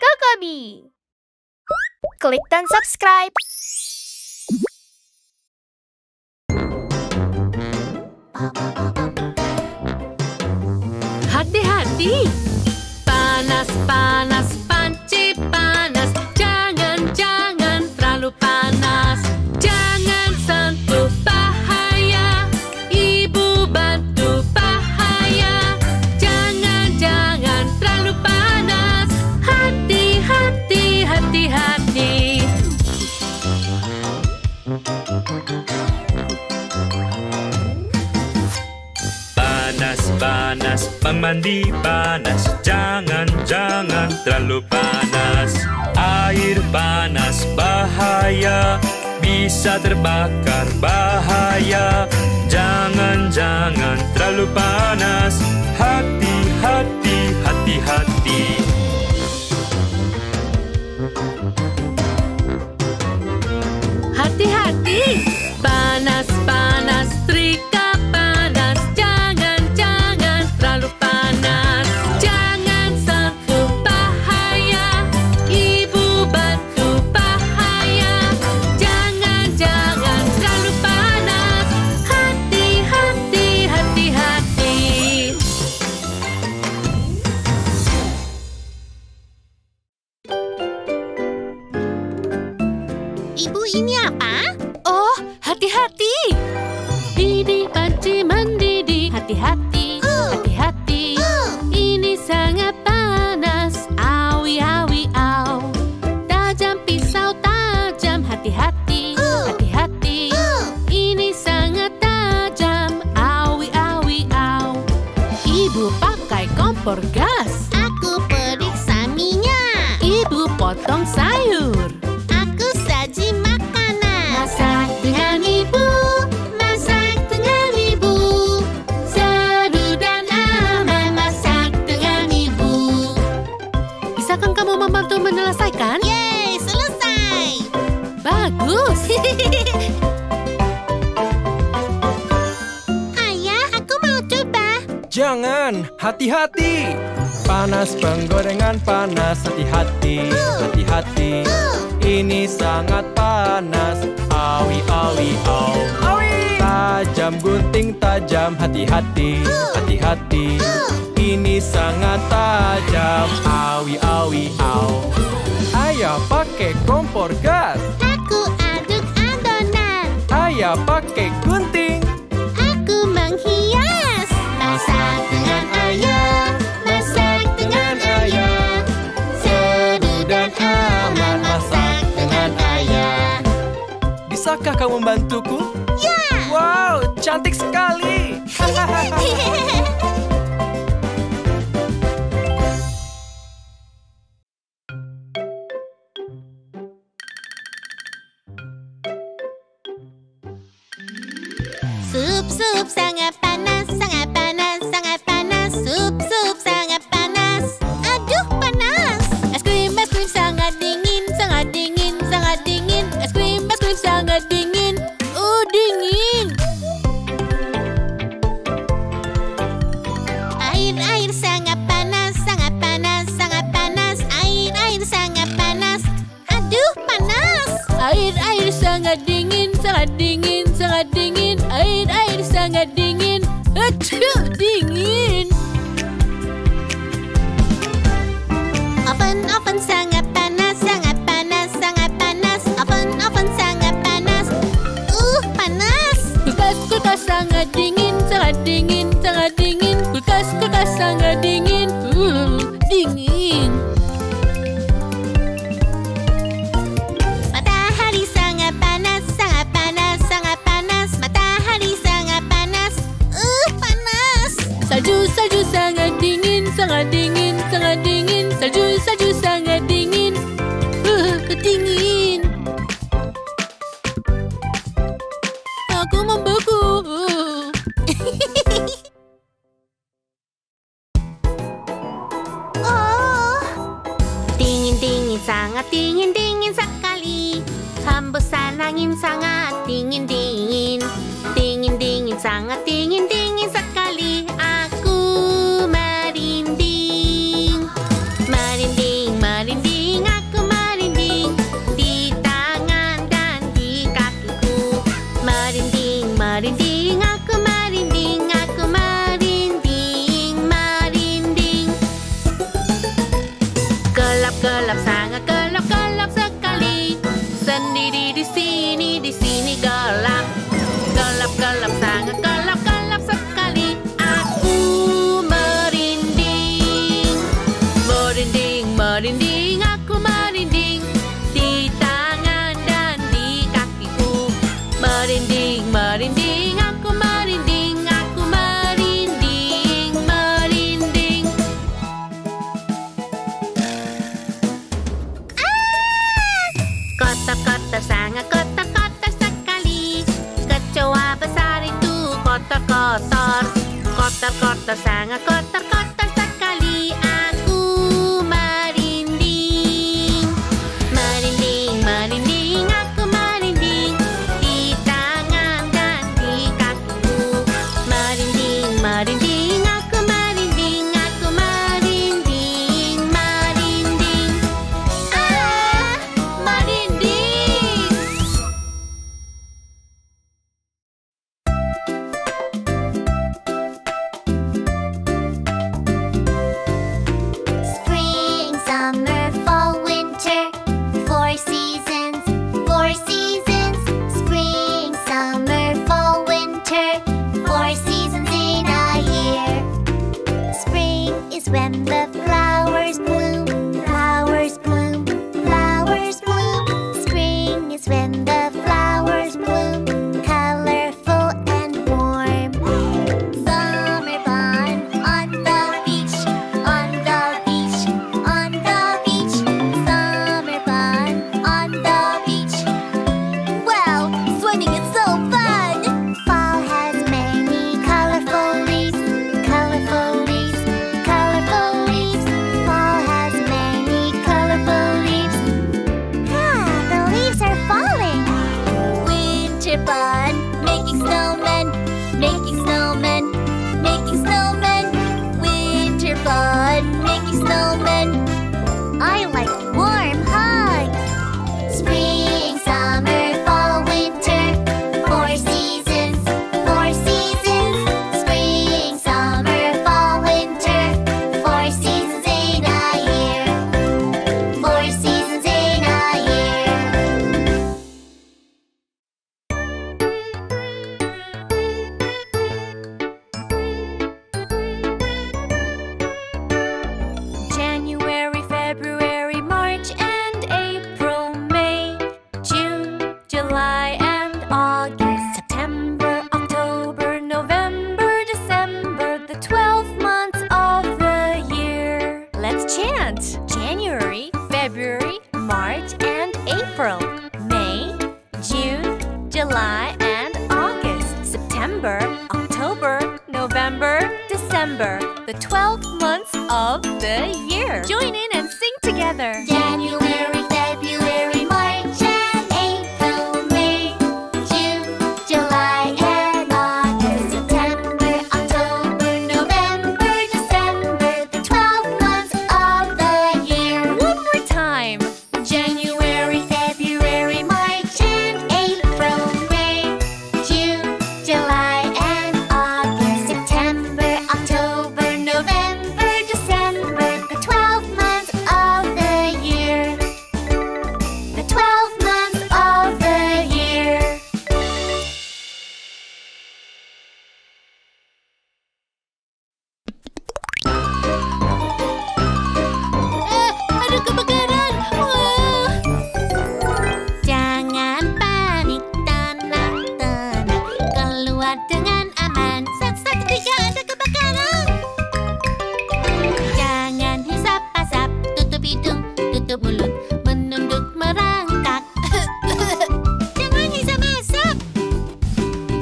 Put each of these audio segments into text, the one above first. Cocobi. Klik dan subscribe. Hati-hati. Panas, panas, panci panas. Jangan, jangan terlalu panas. Jangan sentuh, bahaya. Ibu bantu, bahaya. Jangan, jangan terlalu panas. Hati-hati, hati-hati. Panas, pemandi panas. Jangan, jangan terlalu panas. Air panas, bahaya. Bisa terbakar, bahaya. Jangan, jangan terlalu panas. Hati, hati, hati, hati. Hati, hati. Panas, panas, trika panas. Gas. Aku periksa minyak. Ibu potong sayur. Aku saji makanan. Masak dengan ibu, masak dengan ibu. Seru dan aman masak dengan ibu. Bisakah kamu membantu menyelesaikan? Yeay, selesai. Bagus. Jangan, hati-hati. Panas penggorengan panas, hati-hati, hati-hati. Ini sangat panas, awi awi aw. Tajam gunting tajam, hati-hati, hati-hati. Ini sangat tajam, awi awi aw. Ayah pakai kompor gas. Aku aduk adonan. Ayah pakai gunting. Aku menghias. Masak dengan ayah, masak dengan ayah. Seru dan aman masak dengan ayah. Bisakah kamu membantuku? Ya! Wow, cantik sekali! Sup-sup sangat panas, sangat panas. Sup-sup sangat panas. Aduh, panas. Es krim sangat dingin. Sangat dingin, sangat dingin. Es krim sangat dingin. Dingin. Air sangat panas. Sangat panas, sangat panas. Air sangat panas. Aduh, panas. Air sangat dingin. Sangat dingin, sangat dingin. Air sangat dingin. Aduh, dingin. Oven sangat panas, sangat panas, sangat panas. Oven sangat panas. Panas. Kulkas sangat dingin, sangat dingin, sangat dingin. Kulkas sangat dingin. Dingin. Matahari sangat panas, sangat panas, sangat panas. Matahari sangat panas. Panas. Salju sangat dingin, sangat dingin, sangat dingin. Salju sangat dingin. Dingin. Aku membeku. Dingin, dingin, sangat dingin, dingin sekali. Hembusan angin sangat dingin, dingin. Dingin, dingin, sangat dingin, dingin sekali. Aku merinding. kotor, sangat kotor, kotor sekali. Aku merinding, merinding, merinding. Aku merinding di tangan dan di kakiku. Merinding, merinding. Aku merinding, aku merinding, merinding. Ah, merinding. When the flowers bloom, flowers bloom, flowers bloom. Spring is when the flowers bloom, colorful and warm. Summer fun on the beach, on the beach, on the beach. Summer fun on the beach. Wow, swimming is so fun! Fall has many colorful leaves, colorful leaves. I like warm hugs. Spring, summer, fall, winter, 4 seasons, 4 seasons. Spring, summer, fall, winter, 4 seasons in a year, 4 seasons in a year. January, February, March and April, May, June, July and August, September, October, November, December, the 12 months of the year. Let's chant! January, February, March and April, May, June, July and August, September, October, November, December, the 12 months of the year. Join in and sing together. January, February, March and April, May, June, July and August, September, October, November, December, the 12 months of the year. One more time. January, February, March and April, May, June, July and August, September, October, November, December, the 12 months of the year. The 12 months of the year. Ada kebakaran. Wah. Jangan panik, tenang, tenang. Keluar dengan aman. Sat, ketika ada kebakaran. Jangan hisap-hasap, tutup hidung, tutup mulut, menunduk merangkak. Jangan hisap-hasap.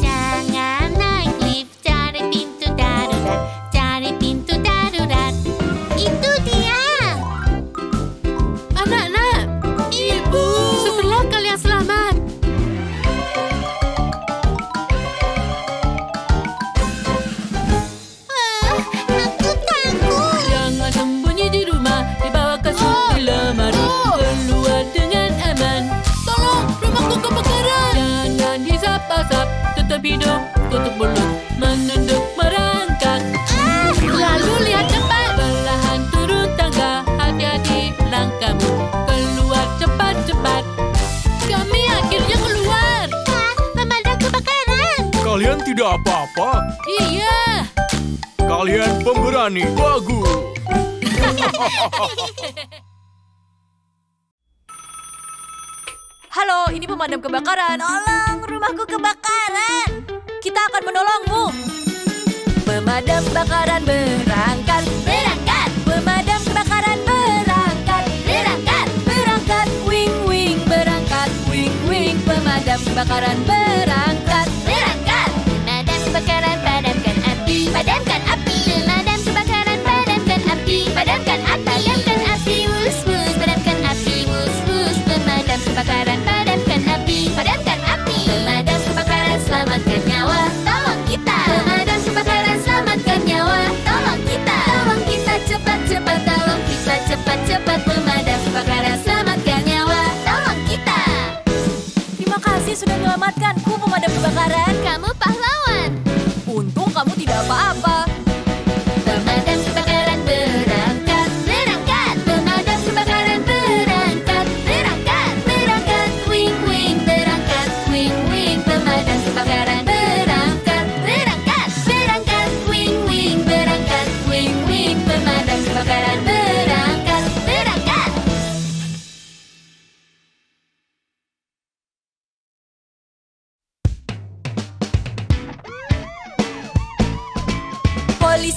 Jangan naik lift, cari pintu darurat, cari pintu darurat. Itu dia. Anak-anak, ibu, setelah kalian selamat. Wah, aku takut. Jangan sembunyi di rumah, di bawah kasur, di lemari. Keluar dengan aman. Tolong, rumahku kebakaran. Jangan hisap-hasap, tutup hidung, tutup mulut, menunduk merangkak. Lalu lihat cepat. Perlahan turun tangga, hati-hati langkahmu. Keluar cepat-cepat. Kami akhirnya keluar. Pemadam kebakaran. Kalian tidak apa-apa. Iya. Kalian pemberani. Bagus. Halo, ini pemadam kebakaran. Tolong, rumahku kebakaran. Kita akan menolongmu. Pemadam kebakaran berangkat, berangkat. Pemadam kebakaran berangkat, berangkat. Berangkat, wing wing, berangkat, wing wing. Pemadam kebakaran berangkat, berangkat. Pemadam kebakaran padamkan api, padamkan api.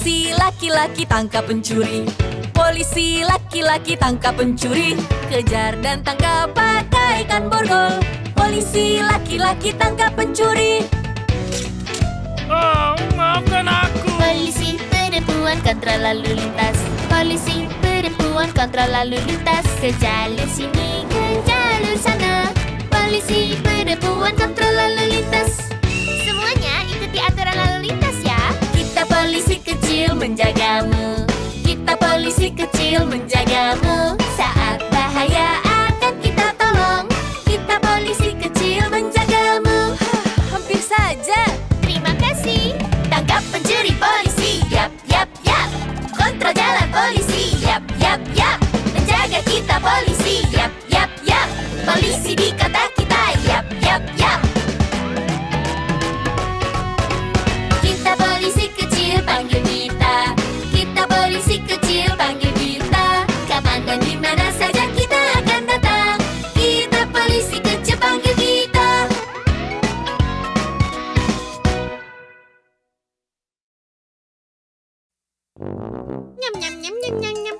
Polisi laki-laki tangkap pencuri. Polisi laki-laki tangkap pencuri. Kejar dan tangkap pakai ikan borgol. Polisi laki-laki tangkap pencuri. Oh, maafkan aku. Polisi perempuan kontra lalu lintas. Polisi perempuan kontra lalu lintas. Ke jalur sini, ke jalur sana. Polisi perempuan kontra lalu lintas. Semuanya ikuti aturan lalu lintas ya. Kita polisi kecil menjagamu. Kita polisi kecil menjagamu. Saat bahaya akan kita tolong. Kita polisi kecil menjagamu. Hampir saja. Terima kasih. Tangkap pencuri polisi. Yap, yap, yap. Kontrol jalan polisi. Yap, yap, yap. Menjaga kita polisi. Yap, yap, yap. Polisi di kota kita. Yap, yap, yap. Kita polisi kecil panggil kita. Polisi kecil panggil kita. Kapan dan dimana saja kita akan datang. Kita polisi kecil panggil kita. Nyam nyam nyam nyam nyam nyam.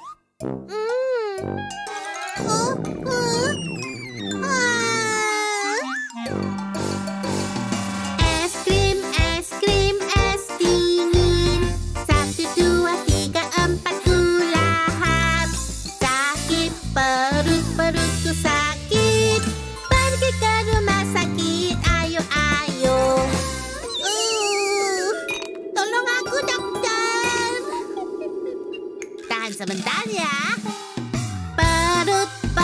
Sebentar ya. Perut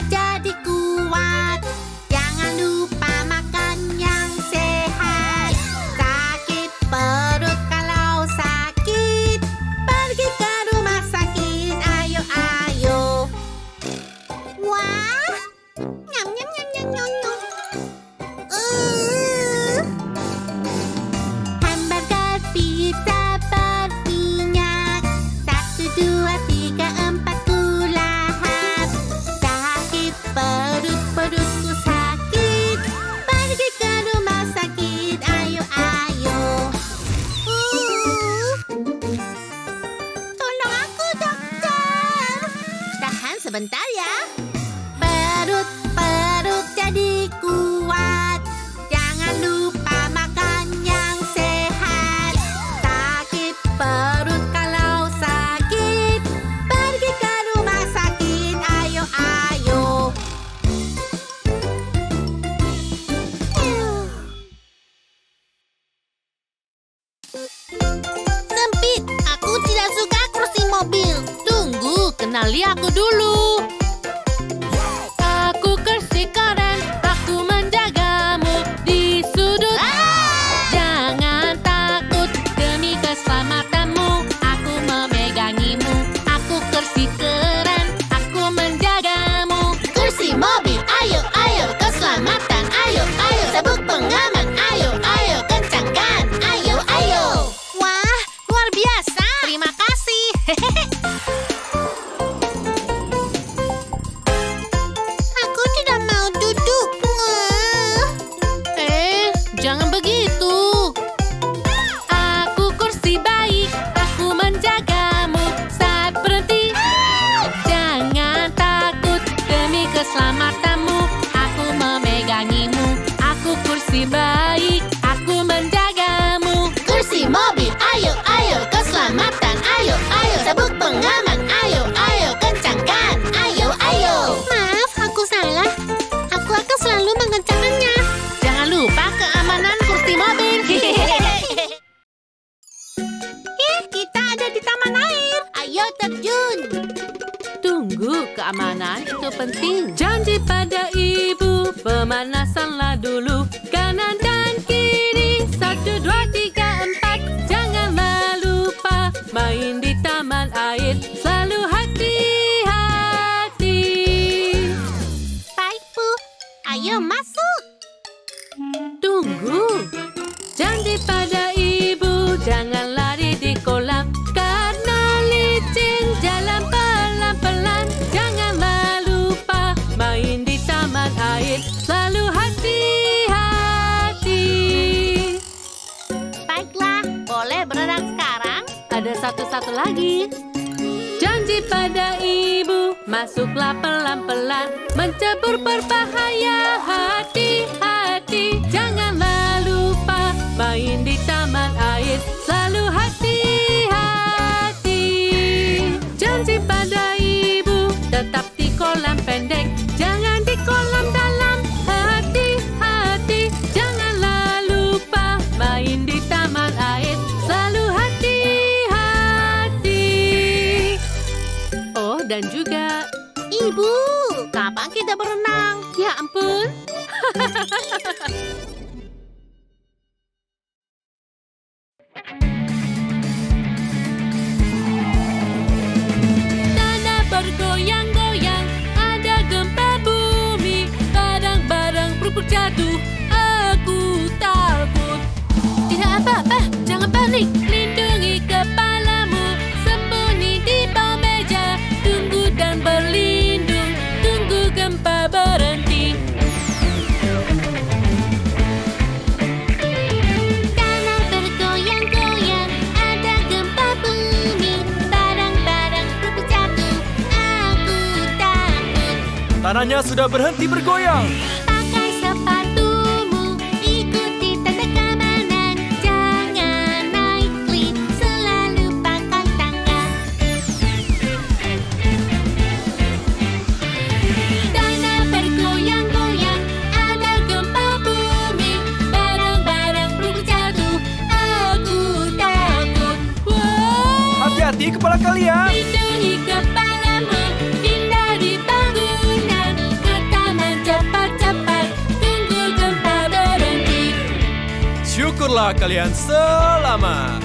jadi kuat. Jangan lupa makan yang sehat. Sakit perut kalau sakit, pergi ke rumah sakit. Ayo, ayo. Wah, nyam nyam nyam nyam nyam nyam. Hamburger, pizza. Bentar ya. Perut jadi kuat. Jangan lupa makan yang sehat. Sakit perut kalau sakit, pergi ke rumah sakit. Ayo, ayo. Sempit, aku tidak suka kursi mobil. Tunggu, kenali aku dulu. Keamanan itu penting. Janji pada ibu, pemanasanlah dulu. Kanan dan kiri, 1, 2, 3, 4. Janganlah lupa main di taman air. Selalu hati-hati. Baik, Bu. Ayo masuk. Tunggu. Janji pada ibu, jangan lari di kolam. Selalu hati-hati. Baiklah, boleh berenang sekarang? satu lagi. Janji pada ibu, masuklah pelan-pelan, mencebur berbahaya, hati-hati. Janganlah lupa main di taman air, selalu hati-hati. Janji pada ibu, tetap di kolam pendek, jangan di kolam dalam, hati-hati. Janganlah lupa main di taman air, selalu hati-hati. Oh, dan juga ibu, kapan kita berenang? Ya ampun. Tanah bergoyang-goyang, ada gempa bumi, barang-barang berukur jatuh, aku takut. Tidak apa-apa, jangan panik, lindungi kepalamu, sembunyi di bawah meja, tunggu dan berlindung, tunggu gempa berhenti. Tanahnya sudah berhenti bergoyang. Pakai sepatumu, ikuti tanda keamanan. Jangan naik lift, selalu pakai tangga. Tanah bergoyang-goyang, ada gempa bumi, barang-barang rubuh jatuh, aku takut. Wow. Hati-hati kepala kalian. Lindungi kepalamu, hindari bangunan. Cepat-cepat, tunggu gempa berhenti. Syukurlah kalian selamat.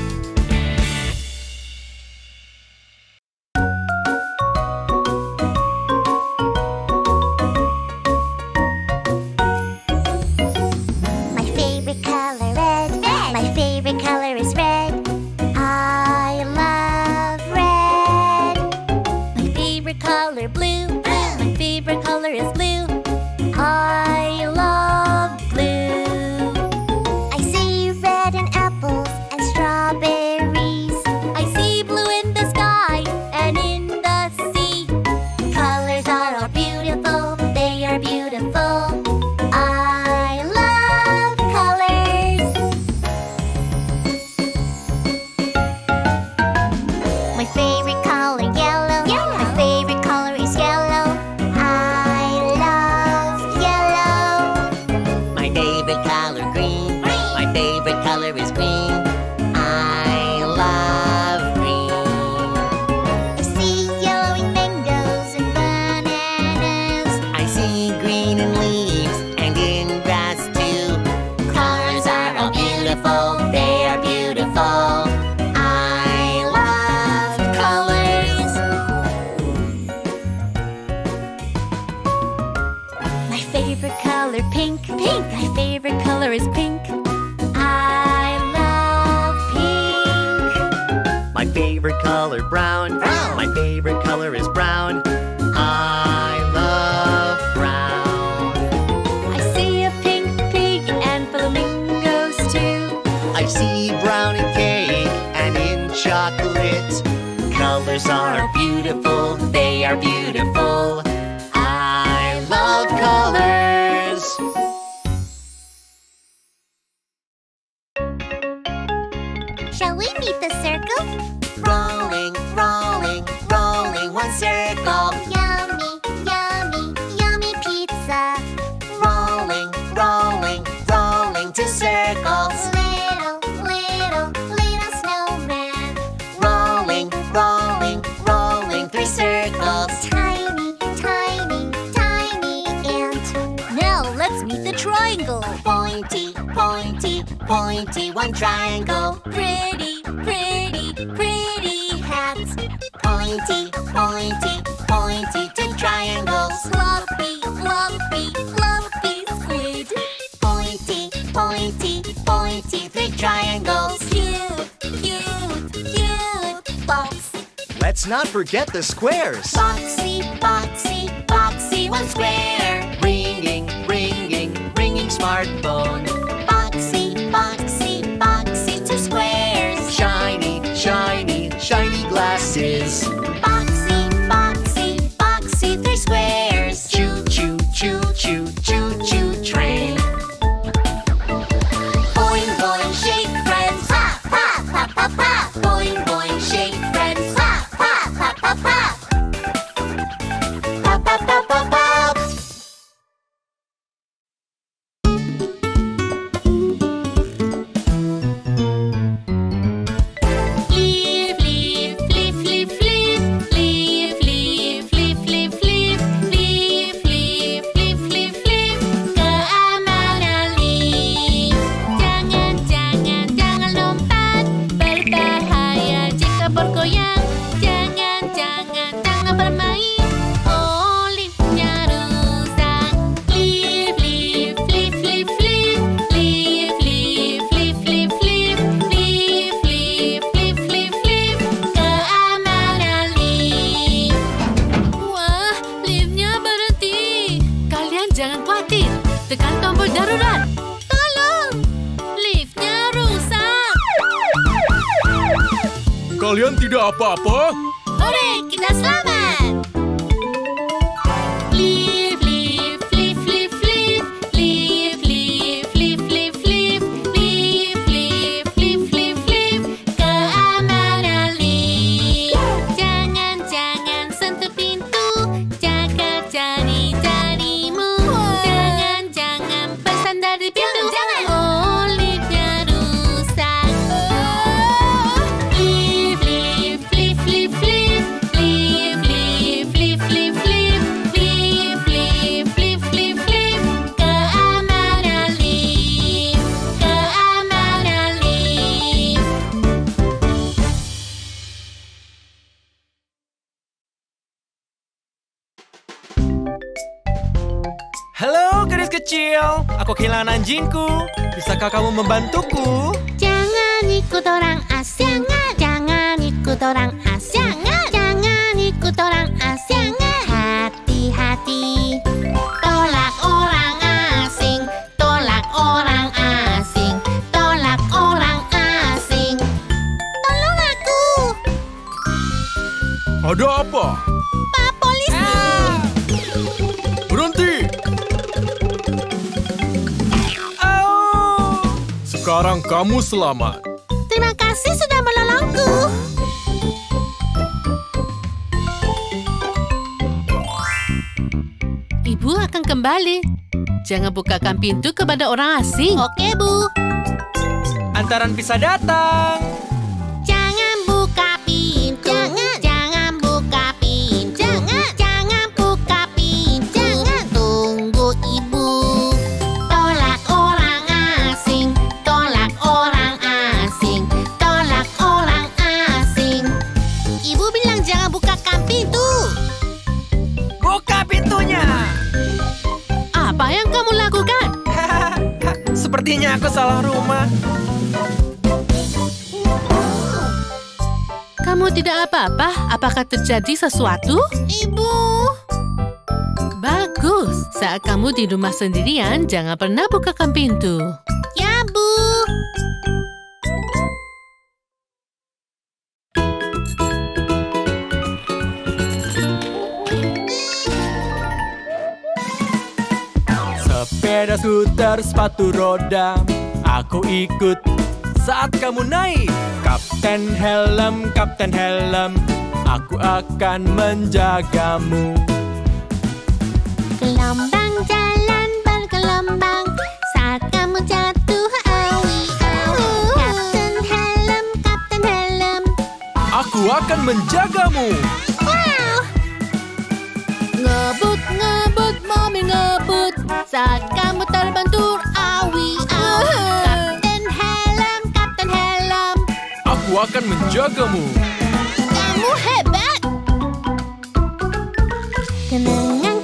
Forget the squares. Boxy, boxy, boxy, one square. Ringing, ringing, ringing smartphone. Boxy, boxy, boxy, two squares. Shiny, shiny, shiny. Kalian tidak apa-apa? Hore, kita selamat! Flip, flip, flip, flip, flip, flip, flip, flip, flip, flip, flip, flip, flip, flip, keamanan Flip. Jangan sentuh pintu, jaga jari-jarimu. Jangan bersandar di pintu. Jangan. Halo, gadis kecil. Aku kehilangan anjingku. Bisakah kamu membantuku? Jangan ikut orang asing. Jangan ikut orang asing. Jangan ikut orang asing. Hati-hati. Tolak orang asing. Tolak orang asing. Tolak orang asing. Tolong aku. Ada apa? Pak polisi. Berhenti. Sekarang kamu selamat. Terima kasih sudah menolongku. Ibu akan kembali. Jangan bukakan pintu kepada orang asing. Oke, Bu. Antaran bisa datang. Jangan buka pintu. Jangan buka pintu. Jangan buka pintu. Jangan tunggu, Ibu. Tolak orang asing. Apa yang kamu lakukan? Sepertinya aku salah rumah. Kamu tidak apa-apa? Apakah terjadi sesuatu? Ibu! Bagus. Saat kamu di rumah sendirian, jangan pernah bukakan pintu. Ya, Bu. Sepeda, skuter, sepatu roda, aku ikut saat kamu naik. Kapten helm, aku akan menjagamu. Gelombang jalan bergelombang saat kamu jatuh, awi awi. Kapten helm, aku akan menjagamu. Wow, ngebut, mobil ngebut. Saat kamu terbentur, awi awi. Kapten helm, aku akan menjagamu. Kamu hebat. Kenangan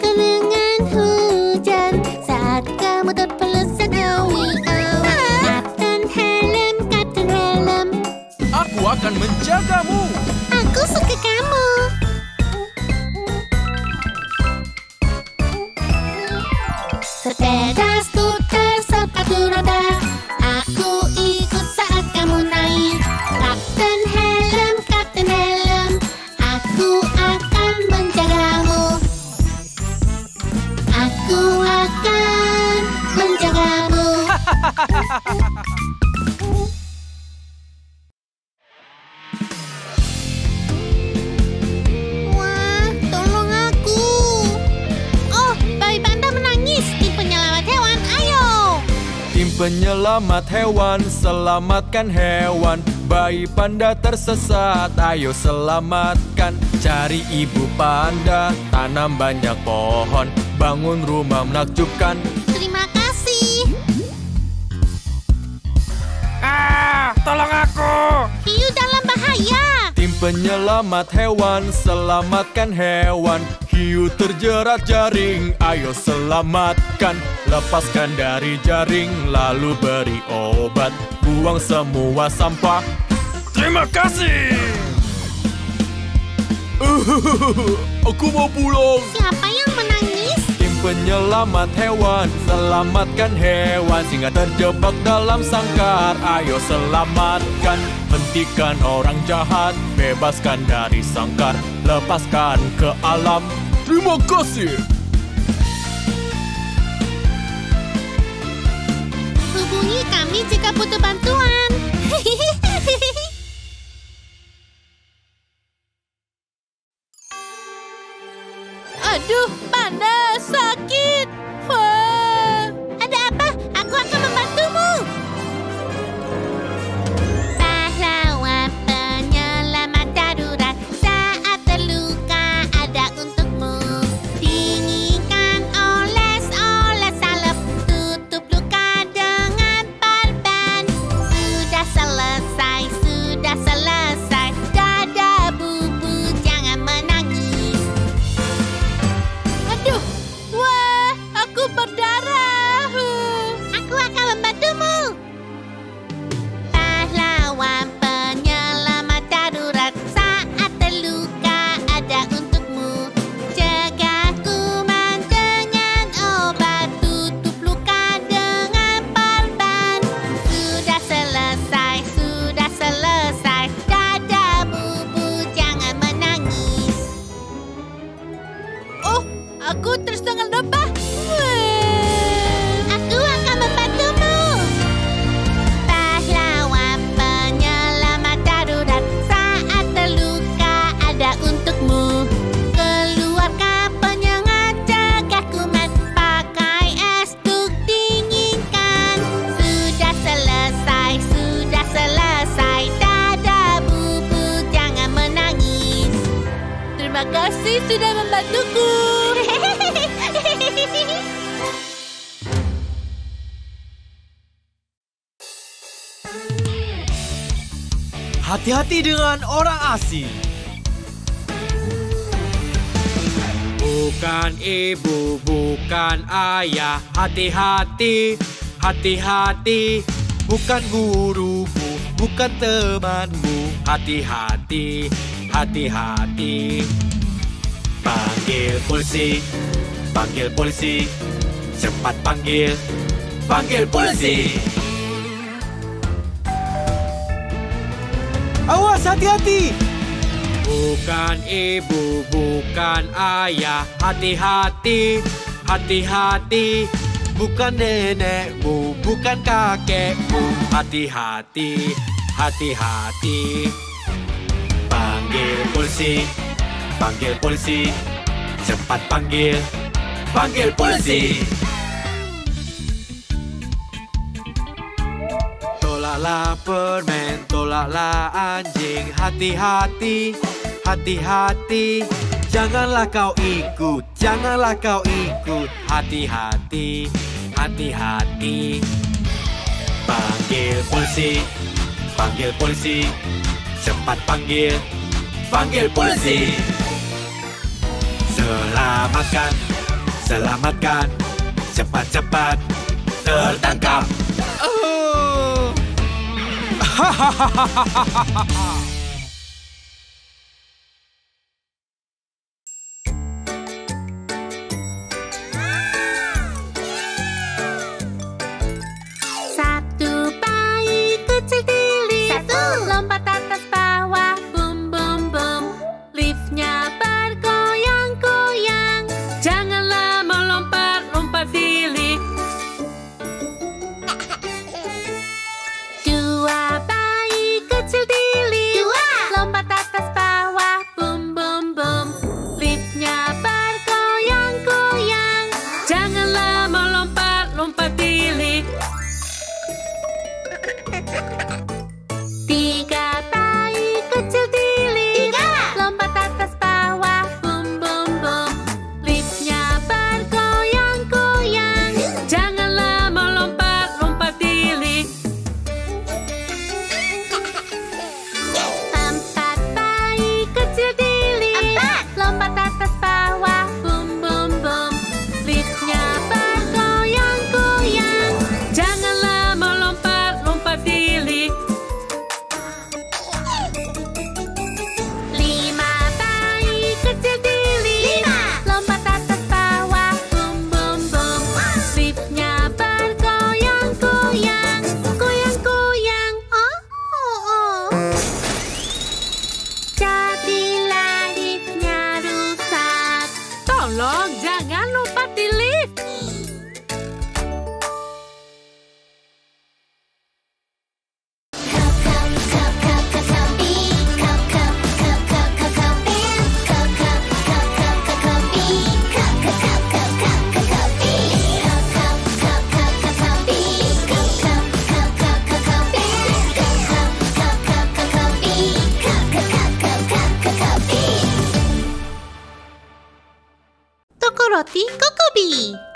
hujan saat kamu terpeleset, awi awi. Kapten helm, aku akan menjagamu. Aku suka kamu. Sepeda, skuter, sepatu roda, aku ikut saat kamu naik. Kapten helm, aku akan menjagamu. Aku akan menjagamu. Penyelamat hewan, selamatkan hewan. Bayi panda tersesat, ayo selamatkan. Cari ibu panda, tanam banyak pohon. Bangun rumah menakjubkan. Terima kasih. Tolong aku. Hiu dalam bahaya. Tim penyelamat hewan, selamatkan hewan. Hiu terjerat jaring, ayo selamatkan. Lepaskan dari jaring, lalu beri obat. Buang semua sampah. Terima kasih. Aku mau pulang. Siapa yang menangis? Tim penyelamat hewan, selamatkan hewan. Singa terjebak dalam sangkar, ayo selamatkan. Hentikan orang jahat, bebaskan dari sangkar, lepaskan ke alam. Terima kasih. Hubungi kami jika butuh bantuan. Aduh, panas, sakit. Wah. Ada apa? Aku akan membantumu. Pahlawan penyelamat darurat, saat terluka ada untukmu. Dinginkan oles-oles salep, tutup luka dengan perban. Sudah selesai, dada bubu jangan menangis. Aduh, wah, aku berdarah. Aku akan membantumu. Pahlawan penyelamat darurat, saat terluka ada untukmu. Jaga kuman dengan obat, tutup luka dengan perban. Sudah selesai, dada bubu jangan menangis. Oh, aku tersengal lebah. Aku akan membantumu. Pahlawan penyelamat darurat, saat terluka ada untukmu. Keluarkan penyengat, jaga kuman, pakai es untuk dinginkan. Sudah selesai, dada bubu jangan menangis. Terima kasih sudah membantuku. Hati-hati dengan orang asing. Bukan ibu, bukan ayah. Hati-hati, hati-hati. Bukan gurumu, bukan temanmu. Hati-hati, hati-hati. Panggil polisi, panggil polisi. Cepat panggil, panggil polisi. Awas, hati-hati. Bukan ibu, bukan ayah. Hati-hati, hati-hati. Bukan nenekmu, bukan kakekmu. Hati-hati, hati-hati. Panggil polisi, panggil polisi. Cepat panggil, panggil polisi. Tolaklah permen, tolaklah anjing. Hati-hati, hati-hati. Janganlah kau ikut, janganlah kau ikut. Hati-hati, hati-hati. Panggil polisi, panggil polisi. Cepat panggil, panggil polisi. Selamatkan, selamatkan. Cepat-cepat, tertangkap. Satu bayi kecil diri, satu lompat atas bawah, bum bum bum. Liftnya bergoyang-goyang, janganlah melompat-lompat di lift. Dua bayi kecil di lift. Coco Roti Cocobi.